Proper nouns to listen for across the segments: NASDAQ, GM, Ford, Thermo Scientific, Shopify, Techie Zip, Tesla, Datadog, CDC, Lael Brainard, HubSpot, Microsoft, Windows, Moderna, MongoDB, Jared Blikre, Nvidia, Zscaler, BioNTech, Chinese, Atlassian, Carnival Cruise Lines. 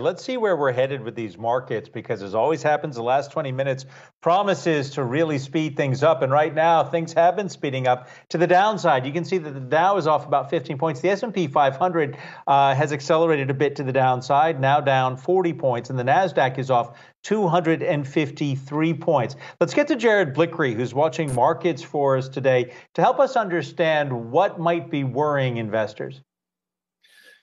Let's see where we're headed with these markets, because as always happens, the last 20 minutes promises to really speed things up. And right now, things have been speeding up to the downside. You can see that the Dow is off about 15 points. The S&P 500 has accelerated a bit to the downside, now down 40 points. And the NASDAQ is off 253 points. Let's get to Jared Blikre, who's watching markets for us today, to help us understand what might be worrying investors.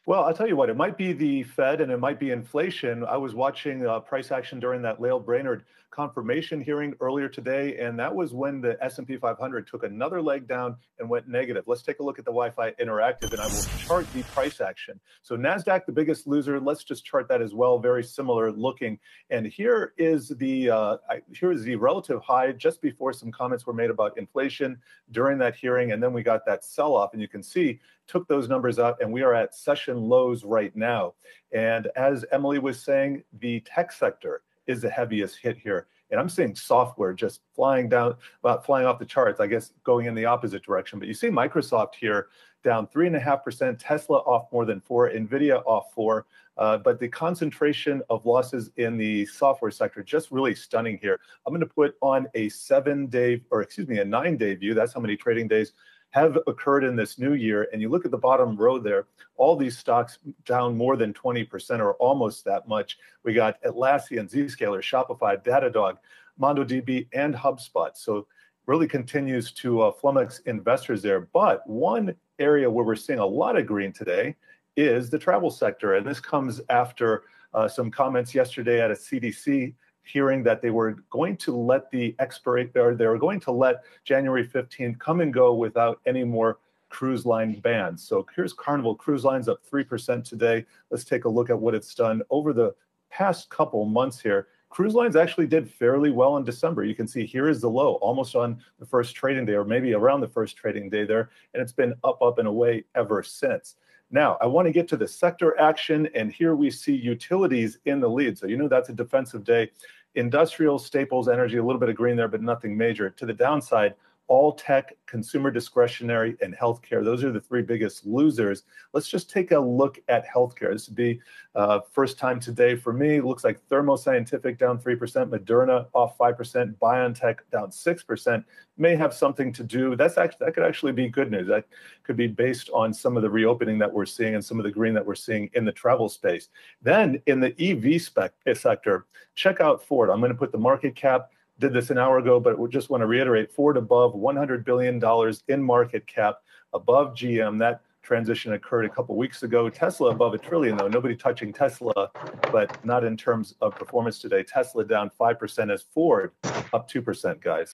Well, I'll tell you what, it might be the Fed and it might be inflation. I was watching price action during that Lael Brainard confirmation hearing earlier today, and that was when the S&P 500 took another leg down and went negative. Let's take a look at the Wi-Fi Interactive, and I will chart the price action. So NASDAQ, the biggest loser, let's just chart that as well, very similar looking. And here is the relative high just before some comments were made about inflation during that hearing, and then we got that sell-off, and you can see took those numbers up, and we are at session lows right now. And as Emily was saying, the tech sector is the heaviest hit here. And I'm seeing software just flying down, about flying off the charts, I guess, going in the opposite direction. But you see Microsoft here down 3.5%, Tesla off more than 4%, Nvidia off 4%. But the concentration of losses in the software sector, just really stunning here. I'm going to put on a nine-day view. That's how many trading days have occurred in this new year. And you look at the bottom row there, all these stocks down more than 20% or almost that much. We got Atlassian, Zscaler, Shopify, Datadog, MongoDB, and HubSpot. So really continues to flummox investors there. But one area where we're seeing a lot of green today is the travel sector. And this comes after some comments yesterday at a CDC hearing that they were going to let the they were going to let January 15th come and go without any more cruise line bans. So here's Carnival Cruise Lines up 3% today. Let's take a look at what it's done over the past couple months here. Cruise lines actually did fairly well in December. You can see here is the low, almost on the first trading day, or maybe around the first trading day there, and it's been up, up, and away ever since. Now, I want to get to the sector action, and here we see utilities in the lead. So you know that's a defensive day. Industrial, staples, energy, a little bit of green there, but nothing major. To the downside, all tech, consumer discretionary, and healthcare. Those are the three biggest losers. Let's just take a look at healthcare. This would be first time today for me. It looks like Thermo Scientific down 3%, Moderna off 5%, BioNTech down 6%. May have something to do. That could actually be good news. That could be based on some of the reopening that we're seeing and some of the green that we're seeing in the travel space. Then in the EV sector, check out Ford. I'm going to put the market cap. Did this an hour ago, but we just want to reiterate, Ford above $100 billion in market cap, above GM. That transition occurred a couple weeks ago. Tesla above $1 trillion, though. Nobody touching Tesla, but not in terms of performance today. Tesla down 5% as Ford up 2%, guys.